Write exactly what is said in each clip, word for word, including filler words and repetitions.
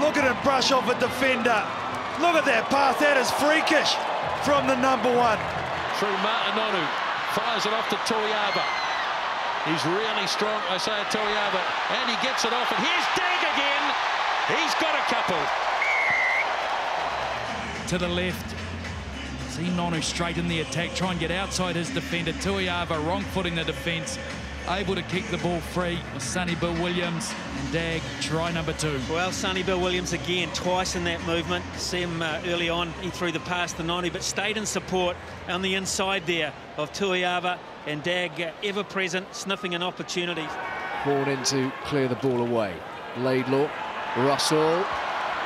Look at it brush off a defender. Look at that pass. That is freakish from the number one. Through Martinonu. Fires it off to Tuiaba. He's really strong, Isaiah Tuiaba. And he gets it off. And here's Dag again. He's got a couple. To the left. See Nonu straight in the attack. Try and get outside his defender. Tuiaba wrong-footing the defence. Able to keep the ball free with Sonny Bill Williams and Dag, try number two. Well, Sonny Bill Williams again, twice in that movement. See him uh, early on, he threw the pass to Nonu, but stayed in support on the inside there of Tuiava, and Dag uh, ever present, sniffing an opportunity. Ball in to clear the ball away. Laidlaw, Russell,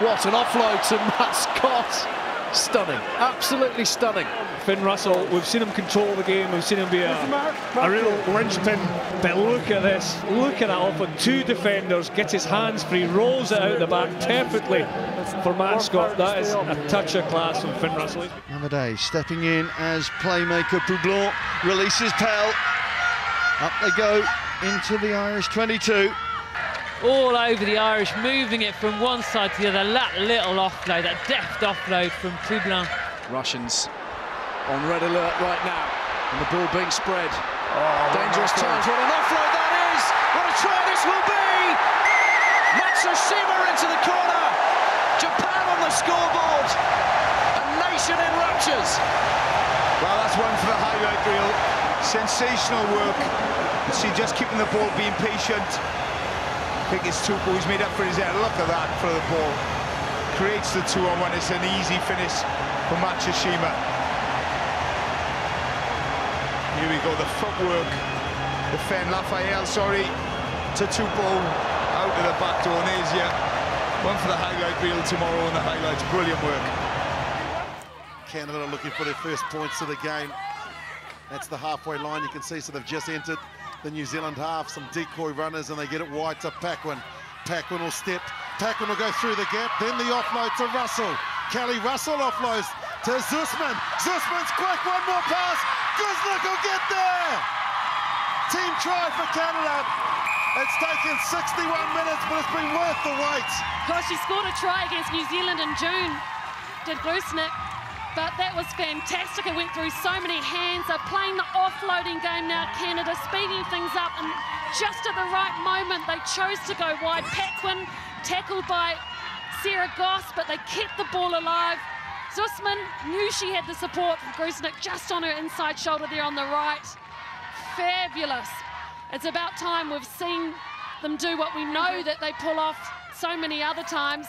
what an offload to Matsushima. Stunning, absolutely stunning. Finn Russell, we've seen him control the game, we've seen him be a, a real linchpin, but look at this, look at that off on two defenders, gets his hands free, rolls it out the back perfectly for Matt Scott. That is a touch of class from Finn Russell. Another day, stepping in as playmaker, Poublan releases Pell. Up they go into the Irish twenty-two. All over the Irish, moving it from one side to the other. That little offload, that deft offload from Poublan. Russians on red alert right now, and the ball being spread. Oh, dangerous times. What an offload that is! What a try this will be! Matsushima into the corner. Japan on the scoreboard. A nation in raptures. Well, that's one for the highlight reel. Sensational work. You see, just keeping the ball, being patient. I think it's Tupou who's made up for his head. Look at that for the ball. Creates the two on one. It's an easy finish for Matsushima. Here we go, the footwork. The Fenn Lafaele, sorry, to Tupou. Out of the back to Onesia. One for the highlight reel tomorrow on the highlights. Brilliant work. Canada are looking for their first points of the game. That's the halfway line. You can see, so they've just entered the New Zealand half, some decoy runners, and they get it wide to Paquin. Paquin will step, Paquin will go through the gap, then the offload to Russell. Callie Russell offloads to Zussman. Zussman's quick, one more pass, Grusnick will get there! Team try for Canada. It's taken sixty-one minutes, but it's been worth the wait. Gosh, he scored a try against New Zealand in June, did Grusnick. But that was fantastic. It went through so many hands. They're playing the offloading game now, Canada, speeding things up. And just at the right moment, they chose to go wide. Paquin tackled by Sarah Goss, but they kept the ball alive. Zussman knew she had the support from Grusnick just on her inside shoulder there on the right. Fabulous. It's about time we've seen them do what we know that they pull off so many other times.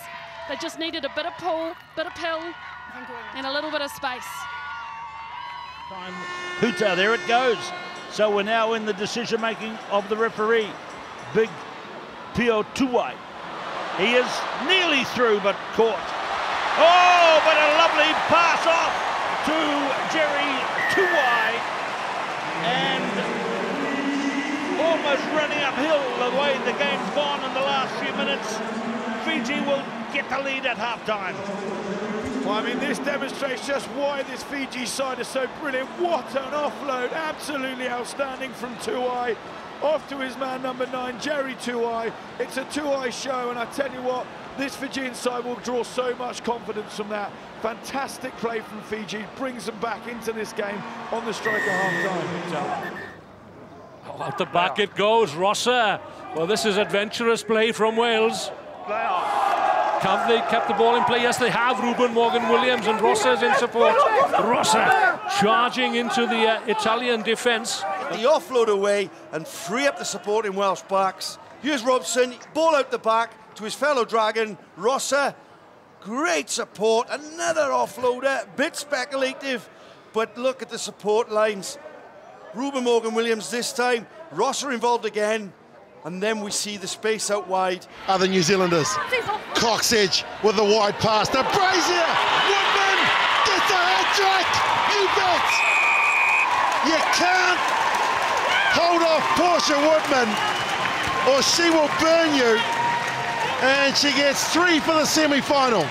They just needed a bit of pull, bit of pill, and a little bit of space. Huta, there it goes. So we're now in the decision-making of the referee, big Pio Tuwai. He is nearly through, but caught. Oh, but a lovely pass off to Jerry Tuwai. And almost running uphill the way the game's gone in the last few minutes. Fiji will get the lead at half-time. Well, I mean, this demonstrates just why this Fiji side is so brilliant. What an offload, absolutely outstanding from Tuwai. Off to his man, number nine, Jerry Tuwai. It's a Tuwai show, and I tell you what, this Fijian side will draw so much confidence from that. Fantastic play from Fiji, brings them back into this game on the strike at half-time. Oh, out the back it goes, Rosser. Well, this is adventurous play from Wales. Have they kept the ball in play? Yes, they have. Ruben Morgan-Williams and Rosser's in support. Rosser charging into the uh, Italian defence. The offload away and free up the support in Welsh backs. Here's Robson, ball out the back to his fellow Dragon, Rosser. Great support, another offloader, a bit speculative, but look at the support lines. Ruben Morgan-Williams this time, Rosser involved again. And then we see the space out wide. Other New Zealanders. Coxedge with the wide pass to Brazier. Woodman gets a hat trick. You bet. You can't hold off Portia Woodman, or she will burn you. And she gets three for the semi-final.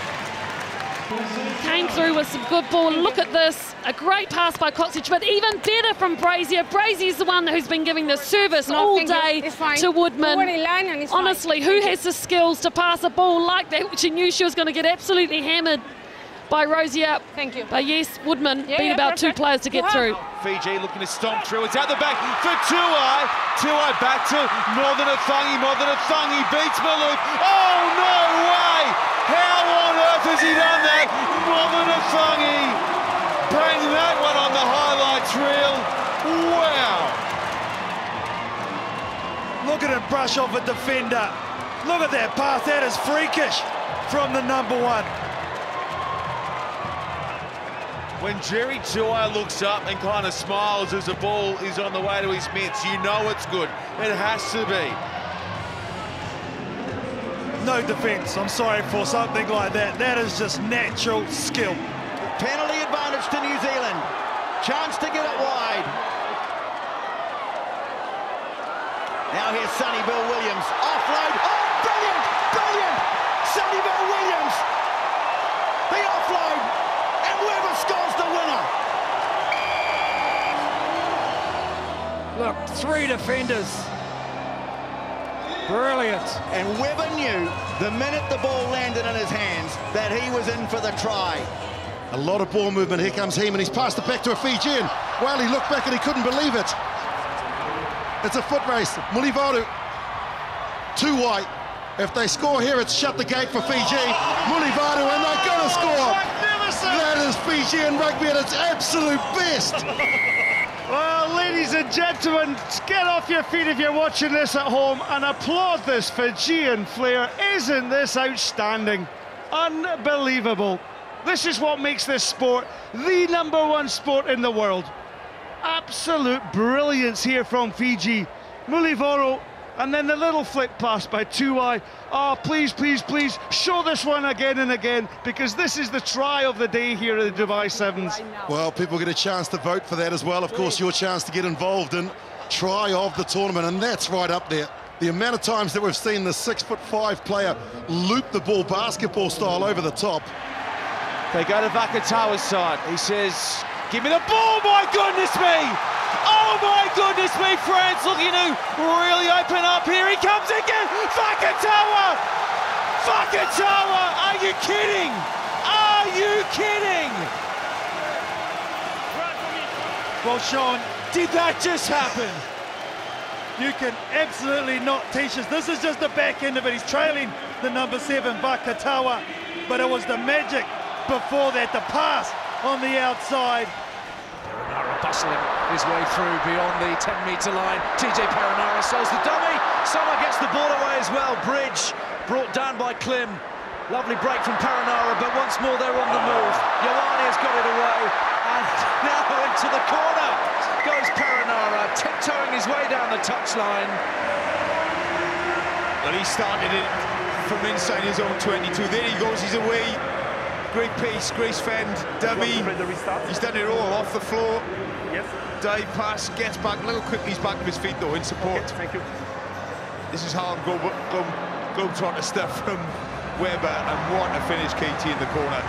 Came through with some good ball. Look at this. A great pass by Coxedge, but even better from Brazier. Brazier's the one who's been giving the service no, all day to Woodman. Honestly, who has the skills to pass a ball like that? She knew she was going to get absolutely hammered by Rosier. Thank you. But yes, Woodman yeah, beat yeah, about perfect. two players to get through. Fiji looking to stomp through. It's out the back for Tuwai. Tuwai back to Northern Nafungi. Northern Nafungi beats Malouf. Oh, no way! How on earth has he done that? Northern Nafungi. Bring that one on the highlights reel. Wow. Look at it brush off a defender. Look at that pass. That is freakish from the number one. When Jerry Tuwai looks up and kind of smiles as the ball is on the way to his mitts, you know it's good. It has to be. No defence, I'm sorry, for something like that. That is just natural skill. Penalty advantage to New Zealand. Chance to get it wide. Now here's Sonny Bill Williams. Offload. Oh, brilliant! Brilliant! Sonny Bill Williams! The offload! Webber scores the winner. Look, three defenders. Brilliant. And Webber knew the minute the ball landed in his hands that he was in for the try. A lot of ball movement. Here comes him, and he's passed it back to a Fijian. Well, he looked back and he couldn't believe it. It's a foot race. Mulivaru, Tuwai. If they score here, it's shut the gate for Fiji. Mulivaru, and they're going to score. That is Fijian rugby at its absolute best. Well, ladies and gentlemen, get off your feet if you're watching this at home and applaud this Fijian flair. Isn't this outstanding? Unbelievable. This is what makes this sport the number one sport in the world. Absolute brilliance here from Fiji. Mulivaru, and then the little flick pass by Tuwai. Oh, please, please, please, show this one again and again, because this is the try of the day here at the Dubai Sevens. Well, people get a chance to vote for that as well. Of course, your chance to get involved in try of the tournament, and that's right up there. The amount of times that we've seen the six foot five player loop the ball basketball style over the top. They go to Vakatawa's side. He says, give me the ball, my goodness me! Oh my goodness me, France looking to really open up. Here he comes again. Vakatawa! Vakatawa! Are you kidding? Are you kidding? Well, Sean, did that just happen? You can absolutely not teach us. This is just the back end of it. He's trailing the number seven, Vakatawa. But it was the magic before that, the pass on the outside. Perenara bustling his way through beyond the ten metre line. T J Perenara sells the dummy. Soma gets the ball away as well. Bridge brought down by Klim. Lovely break from Perenara, but once more they're on the move. Yolani has got it away, and now into the corner goes Perenara, tiptoeing his way down the touchline. Well, he started it from inside his own twenty-two. There he goes, he's away. Great piece, grease fend, dummy. He's done it all off the floor. Yes. Dive pass, gets back. Look how quickly he's back to his feet though in support. Okay, thank you. This is Harlem Globe, Globe, Globetrotter stuff from Webber, and what a finish, K T, in the corner.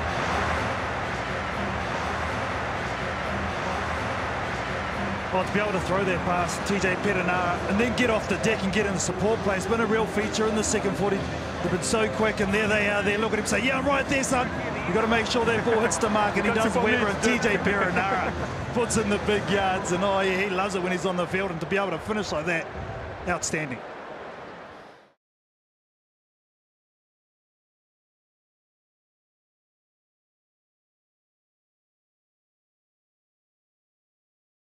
Well, to be able to throw that pass, T J Perenara, and then get off the deck and get in the support play, it's been a real feature in the second forty. They've been so quick, and there they are. There, look at him say, "Yeah, right there, son." You've got to make sure that ball hits the mark, and he does. Webber and T J Perenara puts in the big yards, and oh yeah, he loves it when he's on the field, and to be able to finish like that, outstanding.